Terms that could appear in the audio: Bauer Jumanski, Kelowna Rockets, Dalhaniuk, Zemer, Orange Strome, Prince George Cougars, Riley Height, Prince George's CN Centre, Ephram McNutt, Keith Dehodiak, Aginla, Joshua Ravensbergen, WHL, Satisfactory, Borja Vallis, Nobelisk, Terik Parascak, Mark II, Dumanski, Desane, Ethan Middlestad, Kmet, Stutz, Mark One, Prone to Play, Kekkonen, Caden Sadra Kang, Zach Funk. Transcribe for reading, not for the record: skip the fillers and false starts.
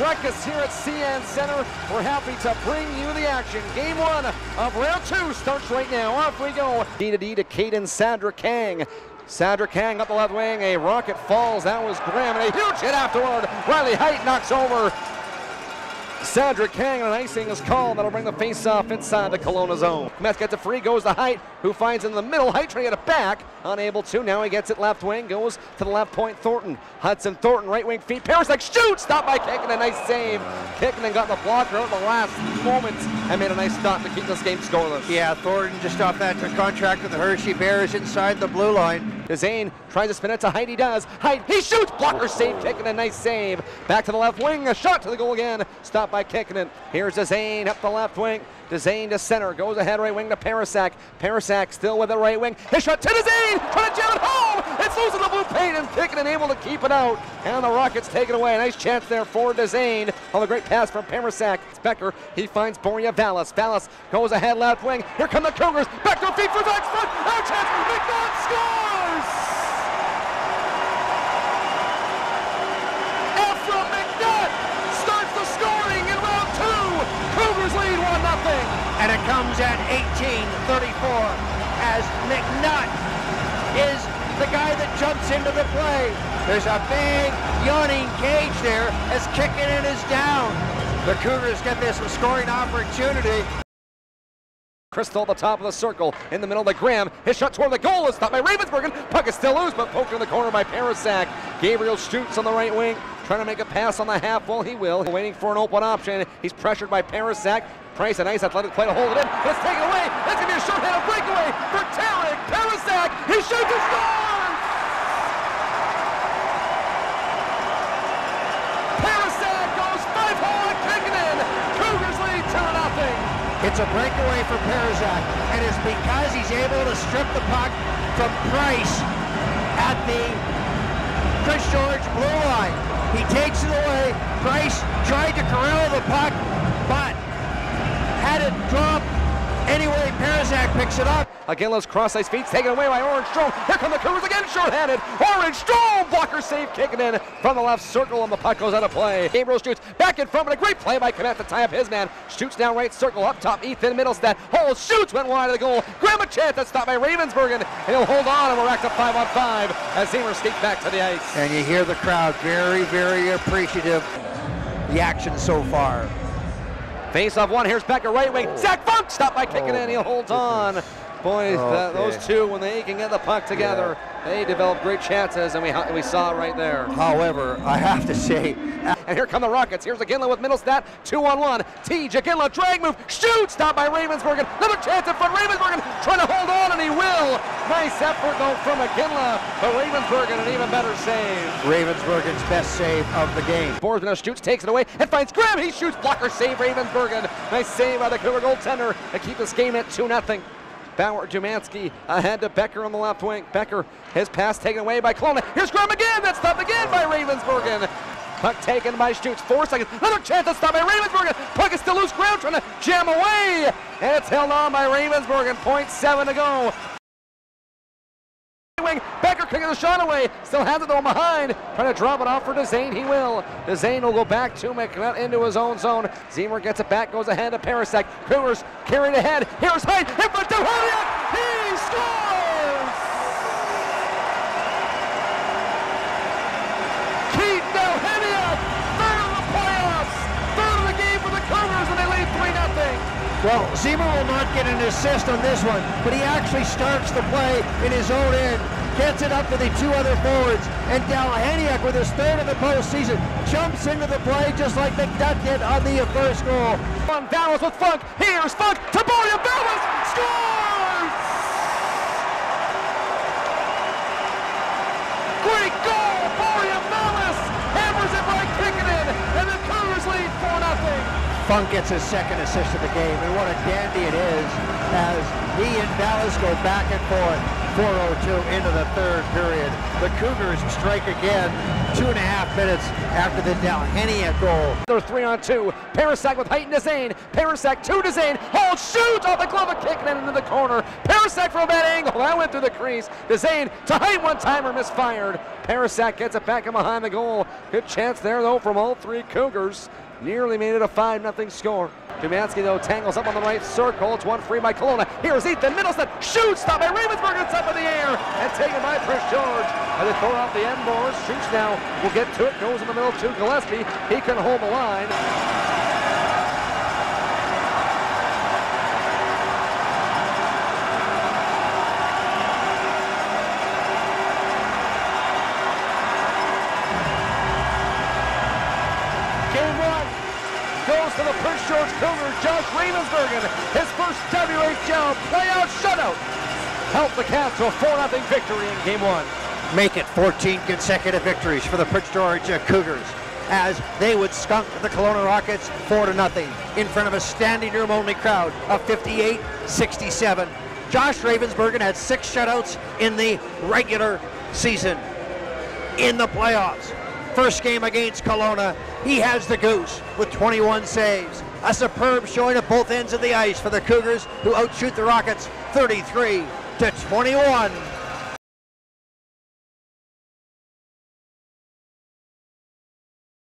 Ruckus here at CN Centre. We're happy to bring you the action. Game one of round two starts right now. Off we go. D to Caden Sadra Kang. Sadra Kang up the left wing. A rocket falls. That was Graham. And a huge hit afterward. Riley Height knocks over Sadra Kang, and an icing is called. That'll bring the face-off inside the Kelowna zone. Meth gets a free, goes to Height, who finds it in the middle. Height trying to get it back, unable to. Now he gets it left wing, goes to the left point. Thornton, Hudson, Thornton, right wing feed. Parascak shoots, stopped by Kicking, a nice save. Kicking and got the blocker out at the last moment and made a nice stop to keep this game scoreless. Yeah, Thornton just off that contract with the Hershey Bears inside the blue line. Zane tries to spin it to Height, he does. Height, he shoots, blocker save, Kicking, a nice save. Back to the left wing, a shot to the goal again. Stop by Kekkonen. Here's Zane up the left wing. Zane to center. Goes ahead right wing to Parascak. Parascak still with the right wing. His shot to Zane. Trying to jam it home. It's losing the blue paint, and Kekkonen able to keep it out. And the Rockets take it away. Nice chance there for Zane. On the great pass from Parascak. It's Becker. He finds Borja Vallis. Vallis goes ahead left wing. Here come the Cougars. Back to feet for Oxford. No chance. McNutt scores. Ephram McNutt starts the scoring. Lead 1-0, and it comes at 18:34 as McNutt is the guy that jumps into the play. There's a big yawning cage there as Kicking in is down. The Cougars get this scoring opportunity. Crystal at the top of the circle, in the middle of the Graham. His shot toward the goal is stopped by Ravensbergen. Puck is still loose, but poked in the corner by Parascak. Gabriel shoots on the right wing, trying to make a pass on the half. Well, he will. Waiting for an open option. He's pressured by Parascak. Price, a nice athletic play to hold it in. It's taken away. That's going to be a short hand, a breakaway for Terik Parascak. He shoots and scores! Parascak goes 5-hole and Kicking in. Cougars lead 2-0. It's a breakaway for Parascak, and it's because he's able to strip the puck from Price at the Prince George blue line. He takes it away. Price tried to corral the puck, but had it drop. Anyway, Parascak picks it up. Aguila's cross-ice feet taken away by Orange Strome. Here come the Cougars again, short-handed. Orange Strome, blocker save, Kicking in from the left circle, and the puck goes out of play. Gabriel shoots back in front, but a great play by Kmet to tie up his man. Shoots down right circle, up top, Ethan Middlestad. Hole shoots, went wide of the goal. Graham a chance, that's stopped by Ravensbergen, and he'll hold on, and we're back to 5-on-5 as Zemer skates back to the ice. And you hear the crowd very, very appreciative. The action so far. Face-off one, here's Becker, right wing. Zach Funk, stopped by Kicking in, he'll hold on. Boys, okay. Those two, when they can get the puck together, they develop great chances, and we saw it right there. However, I have to say, and here come the Rockets. Here's Aginla with Middlestad, 2-on-1. Teej, Aginla, drag move, shoot, stopped by Ravensbergen. Another chance in front, Ravensbergen trying to hold on, and he will. Nice effort, though, from Aginla, but Ravensbergen, an even better save. Ravensbergen's best save of the game. Borsman shoots, takes it away, and finds Graham. He shoots, blocker save, Ravensbergen. Nice save by the Cougar goaltender to keep this game at 2-0. Bauer Jumanski ahead to Becker on the left wing. Becker, his pass taken away by Kelowna. Here's Graham again. That's stopped again by Ravensbergen. Puck taken by Stutz. 4 seconds. Another chance. That's stopped by Ravensbergen. Puck is still loose. Graham trying to jam away. And it's held on by Ravensbergen. 0.7 to go. Becker kicking the shot away. Still has it though behind. Trying to drop it off for Desane. He will. Desane will go back to McNutt into his own zone. Zemer gets it back. Goes ahead to Parascak. Cougars carried ahead. Here's Height. Hit for Dehodiak. He scores! Keith Dehodiak. Third of the playoffs. Third of the game for the Cougars, and they lead 3-0. Well, Zemer will not get an assist on this one, but he actually starts the play in his own end, gets it up to the two other forwards, and Dalhaniuk with his third of the postseason jumps into the play just like McNutt did on the first goal. On Vallis with Funk, here's Funk, to Borja Vallis, scores! Great goal, Borja Vallis hammers it by Kicking in, and the Cougars lead 4-0. Funk gets his second assist of the game, and what a dandy it is as he and Vallis go back and forth. 4:02 into the third period. The Cougars strike again 2.5 minutes after the Dalhenia goal. They're 3-on-2. Parascak with height and Desane. Parascak to Desane. Hold, shoot off the glove and kicking it into the corner. Parascak from a bad angle. That went through the crease. Desane to height, one-timer misfired. Parascak gets it back and behind the goal. Good chance there though from all three Cougars. Nearly made it a 5-0 score. Dumanski, though, tangles up on the right circle. It's one free by Kelowna. Here's Ethan Middleston. Shoots, stopped by Ravensbergen. It's up in the air and taken by Prince George. And they throw off the end boards. Shoots now. We'll get to it. Goes in the middle to Gillespie. He can hold the line. To the Prince George Cougar, Josh Ravensbergen, his first WHL playoff shutout, helped the Cats to a 4-0 victory in Game 1. Make it 14 consecutive victories for the Prince George Cougars, as they would skunk the Kelowna Rockets 4-0 in front of a standing room only crowd of 58-67. Josh Ravensbergen had 6 shutouts in the regular season. In the playoffs, first game against Kelowna, he has the goose with 21 saves. A superb showing at both ends of the ice for the Cougars, who outshoot the Rockets 33-21.